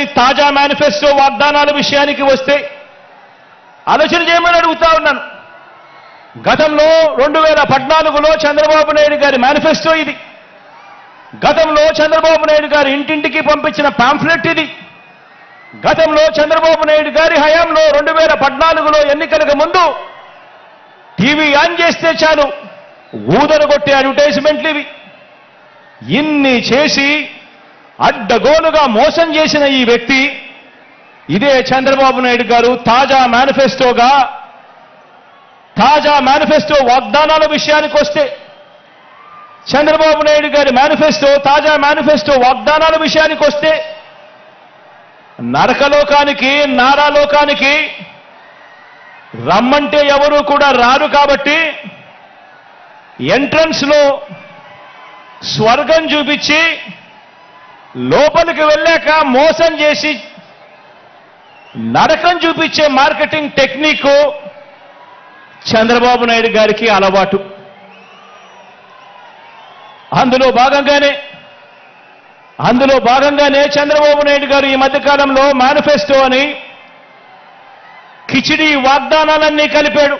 మరి తాజా మేనిఫెస్టో వాగ్దానాల విషయానికి వస్తే ఆలోచన చేయమని అడుగుతా ఉన్నాను. గతంలో 2014లో చంద్రబాబు నాయుడు గారి మేనిఫెస్టో ఇది. గతంలో చంద్రబాబు నాయుడు గారు ఇంటింటికి పంపించిన పాంఫ్లెట్ ఇది. గతంలో చంద్రబాబు నాయుడు గారి హయాంలో 2014లో ఎన్నికలకు ముందు టీవీ ఆన్ చేస్తే చాలు ఊదరగొట్టే అడ్వర్టైజ్మెంట్లు ఇవి. ఇన్ని చేసి అడ్డగోలుగా మోసం చేసిన ఈ వ్యక్తి, ఇదే చంద్రబాబు నాయుడు గారు తాజా మేనిఫెస్టో వాగ్దానాల విషయానికి వస్తే, చంద్రబాబు నాయుడు గారి తాజా మేనిఫెస్టో వాగ్దానాల విషయానికి వస్తే నరకలోకానికి నారాలోకానికి రమ్మంటే ఎవరూ కూడా రారు కాబట్టి ఎంట్రన్స్ లో స్వర్గం చూపించి లోపలికి వెళ్ళాక మోసం చేసి నరకం చూపించే మార్కెటింగ్ టెక్నిక్ చంద్రబాబు నాయుడు గారికి అలవాటు. అందులో భాగంగానే చంద్రబాబు నాయుడు గారు ఈ మధ్యకాలంలో మేనిఫెస్టో అని కిచిడి వాగ్దానాలన్నీ కలిపాడు.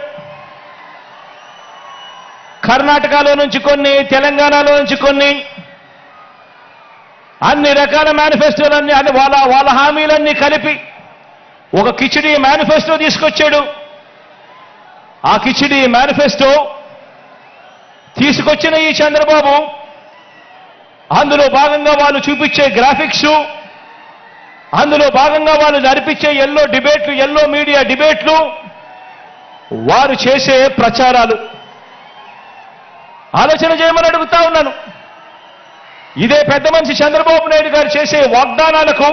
కర్ణాటకలో నుంచి కొన్ని, తెలంగాణలో నుంచి కొన్ని, అన్ని రకాల మేనిఫెస్టోలన్నీ, అన్ని వాళ్ళ హామీలన్నీ కలిపి ఒక కిచిడి మేనిఫెస్టో తీసుకొచ్చాడు. ఆ కిచిడి మేనిఫెస్టో తీసుకొచ్చిన ఈ చంద్రబాబు, అందులో భాగంగా వాళ్ళు చూపించే గ్రాఫిక్స్, అందులో భాగంగా వాళ్ళు నడిపించే ఎల్లో మీడియా డిబేట్లు, వారు చేసే ప్రచారాలు ఆలోచన చేయమని అడుగుతా ఉన్నాను. ఇదే పెద్ద మనిషి చంద్రబాబు నాయుడు గారు చేసే వాగ్దానాలకు,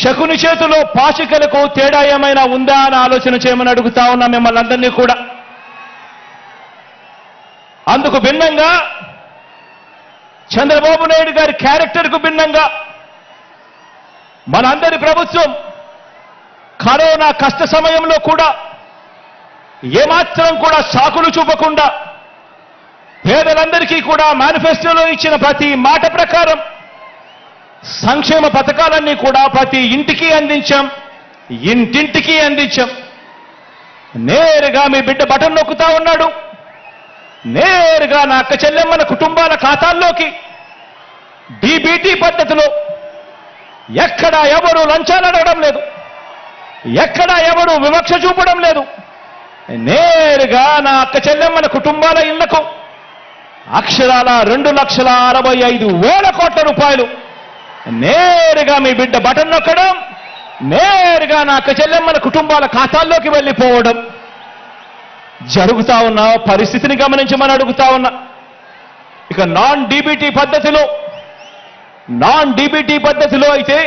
శకుని చేతిలో పాచికలకు తేడా ఏమైనా ఉందా అని ఆలోచన చేయమని అడుగుతా ఉన్నా మిమ్మల్ని అందరినీ కూడా. అందుకు భిన్నంగా, చంద్రబాబు నాయుడు గారి క్యారెక్టర్కు భిన్నంగా మనందరి ప్రభుత్వం కరోనా కష్ట సమయంలో కూడా ఏమాత్రం కూడా సాకులు చూపకుండా పేదలందరికీ కూడా మేనిఫెస్టోలో ఇచ్చిన ప్రతి మాట ప్రకారం సంక్షేమ పథకాలన్నీ కూడా ప్రతి ఇంటింటికి అందించాం. నేరుగా మీ బిడ్డ బటన్ నొక్కుతా ఉన్నాడు, నేరుగా నా అక్క చెల్లెమ్మల కుటుంబాల ఖాతాల్లోకి డీబీటీ పద్ధతిలో. ఎక్కడా ఎవరు లంచాలు అడగడం లేదు, ఎక్కడా ఎవరు వివక్ష చూపడం లేదు. నేరుగా నా అక్క చెల్లెమ్మల కుటుంబాల ఇళ్లకు అక్షరాల 2,65,000 కోట్ల రూపాయలు నేరుగా మీ బిడ్డ బటన్ నొక్కడం, నేరుగా నా అక్క చెల్లెమ్మల కుటుంబాల ఖాతాల్లోకి వెళ్ళిపోవడం జరుగుతా ఉన్న పరిస్థితిని గమనించమని అడుగుతా ఉన్నా. ఇక నాన్ డీబీటీ పద్ధతిలో అయితే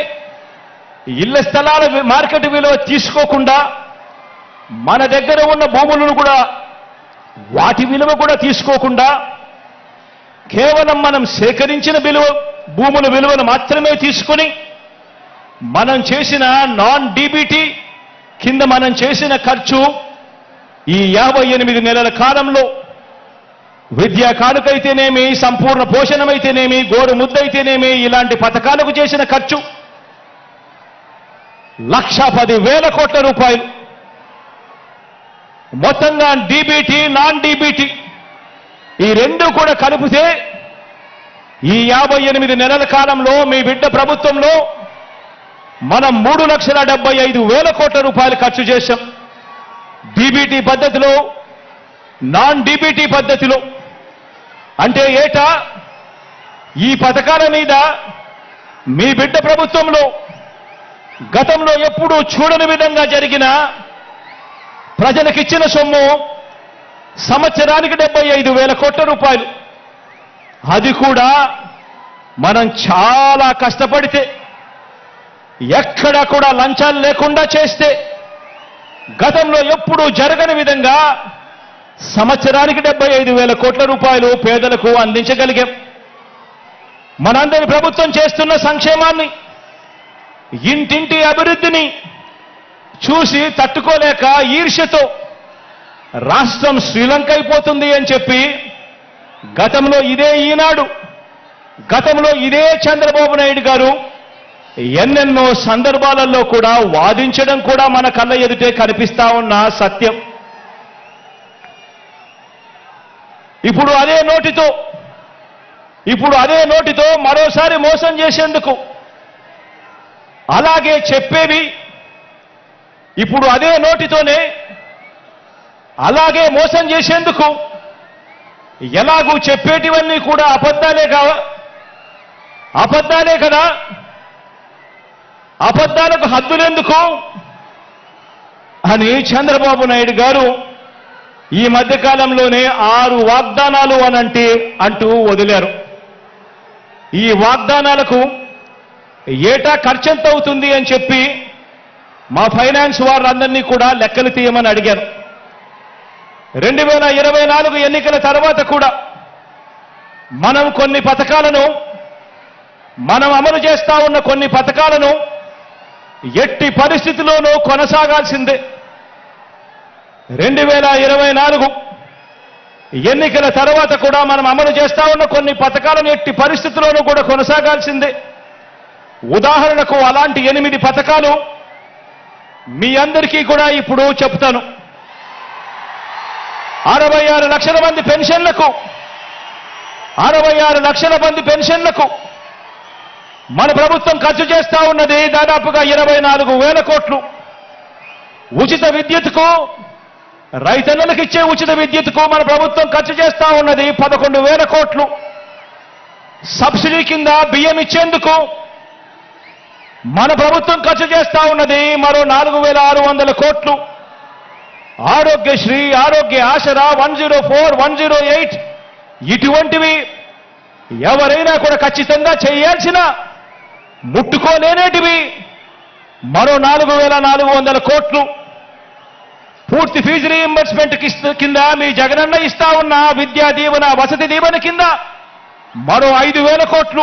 ఇళ్ల స్థలాల మార్కెట్ విలువ తీసుకోకుండా మన దగ్గర ఉన్న భూములను కూడా వాటి విలువ కూడా తీసుకోకుండా కేవలం మనం సేకరించిన భూముల విలువను మాత్రమే తీసుకుని మనం చేసిన నాన్ డీబీటీ కింద మనం చేసిన ఖర్చు ఈ 58 నెలల కాలంలో విద్యా కానుకైతేనేమి, సంపూర్ణ పోషణమైతేనేమి, గోరు ముద్దైతేనేమి, ఇలాంటి పథకాలకు చేసిన ఖర్చు 1,10,000 కోట్ల రూపాయలు. మొత్తంగా డీబీటీ, నాన్ డీబీటీ ఈ రెండు కూడా కలిపితే ఈ 58 నెలల కాలంలో మీ బిడ్డ ప్రభుత్వంలో మనం 3,75,000 కోట్ల రూపాయలు ఖర్చు చేశాం డీబీటీ పద్ధతిలో, నాన్ డీబీటీ పద్ధతిలో. అంటే ఏటా ఈ పథకాల మీద మీ బిడ్డ ప్రభుత్వంలో గతంలో ఎప్పుడూ చూడని విధంగా జరిగిన ప్రజలకిచ్చిన సొమ్ము సంవత్సరానికి 75,000 కోట్ల రూపాయలు. అది కూడా మనం చాలా కష్టపడితే, ఎక్కడా కూడా లంచాలు లేకుండా చేస్తే, గతంలో ఎప్పుడూ జరగని విధంగా సంవత్సరానికి 75,000 కోట్ల రూపాయలు పేదలకు అందించగలిగాం. మనందరి ప్రభుత్వం చేస్తున్న సంక్షేమాన్ని, ఇంటింటి అభివృద్ధిని చూసి తట్టుకోలేక ఈర్ష్యతో రాష్ట్రం శ్రీలంక అయిపోతుంది అని చెప్పి గతంలో ఇదే ఈనాడు, గతంలో ఇదే చంద్రబాబు నాయుడు గారు ఎన్నెన్నో సందర్భాలలో కూడా వాదించడం కూడా మన కళ్ళ ఎదుటే కనిపిస్తా ఉన్న సత్యం. ఇప్పుడు అదే నోటితో మరోసారి మోసం చేసేందుకు అలాగే చెప్పేవి ఇప్పుడు అదే నోటితోనే అలాగే మోసం చేసేందుకు ఎలాగూ చెప్పేటివన్నీ కూడా అబద్ధాలే కదా. అబద్ధాలకు హద్దులెందుకు అని చంద్రబాబు నాయుడు గారు ఈ మధ్యకాలంలోనే 6 వాగ్దానాలు అనంటే అంటూ వదిలారు. ఈ వాగ్దానాలకు ఏటా ఖర్చు ఎంత అవుతుంది అని చెప్పి మా ఫైనాన్స్ వారందరినీ కూడా లెక్కలు తీయమని అడిగాను. 2024 ఎన్నికల తర్వాత కూడా మనం కొన్ని పథకాలను, మనం అమలు చేస్తా ఉన్న కొన్ని పథకాలను ఎట్టి పరిస్థితుల్లోనూ కొనసాగాల్సిందే. 2024 ఎన్నికల తర్వాత కూడా మనం అమలు చేస్తా ఉన్న కొన్ని పథకాలను ఎట్టి పరిస్థితుల్లోనూ కూడా కొనసాగాల్సిందే. ఉదాహరణకు అలాంటి 8 పథకాలు మీ అందరికీ కూడా ఇప్పుడు చెప్తాను. 66 లక్షల మంది పెన్షన్లకు మన ప్రభుత్వం ఖర్చు చేస్తా ఉన్నది దాదాపుగా 24,000 కోట్లు. ఉచిత విద్యుత్కు, రైతన్నలకు ఇచ్చే ఉచిత విద్యుత్కు మన ప్రభుత్వం ఖర్చు చేస్తా ఉన్నది 11,000 కోట్లు. సబ్సిడీ కింద బియ్యం ఇచ్చేందుకు మన ప్రభుత్వం ఖర్చు చేస్తా ఉన్నది మరో 4,600 కోట్లు. ఆరోగ్యశ్రీ, ఆరోగ్య ఆసరా, 104, 108 ఇటువంటివి ఎవరైనా కూడా ఖచ్చితంగా చేయాల్సిన ముట్టుకోలేనేటివి మరో 4,400 కోట్లు. పూర్తి ఫీజు రీయింబర్స్మెంట్ కింద మీ జగనన్న ఇస్తా ఉన్న విద్యా దీవెన, వసతి దీవెన కింద మరో 5,000 కోట్లు.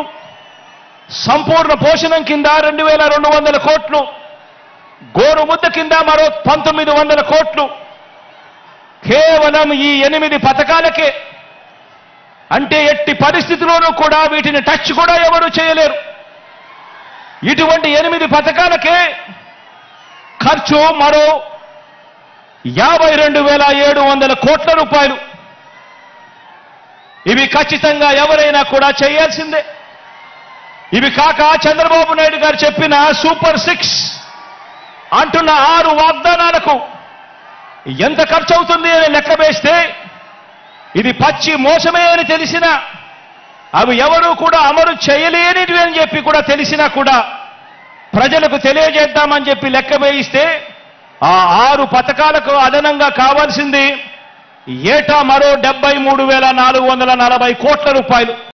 సంపూర్ణ పోషణం కింద 2,200 కోట్లు. గోరు ముద్ద కింద మరో 1,900 కోట్లు. కేవలం ఈ 8 పథకాలకే. అంటే ఎట్టి పరిస్థితుల్లోనూ కూడా వీటిని టచ్ కూడా ఎవరూ చేయలేరు. ఇటువంటి 8 పథకాలకే ఖర్చు మరో 52,700 కోట్ల రూపాయలు. ఇవి ఖచ్చితంగా ఎవరైనా కూడా చేయాల్సిందే. ఇవి కాక చంద్రబాబు నాయుడు గారు చెప్పిన సూపర్ 6 అంటున్న 6 వాగ్దానాలకు ఎంత ఖర్చు అవుతుంది అని లెక్క వేస్తే ఇది పచ్చి మోసమే అని తెలిసినా, అవి ఎవరూ కూడా అమలు చేయలేనివి అని చెప్పి కూడా తెలిసినా కూడా ప్రజలకు తెలియజేద్దామని చెప్పి లెక్క వేయిస్తే ఆ 6 పథకాలకు అదనంగా కావాల్సింది ఏటా మరో 73,440 కోట్ల రూపాయలు.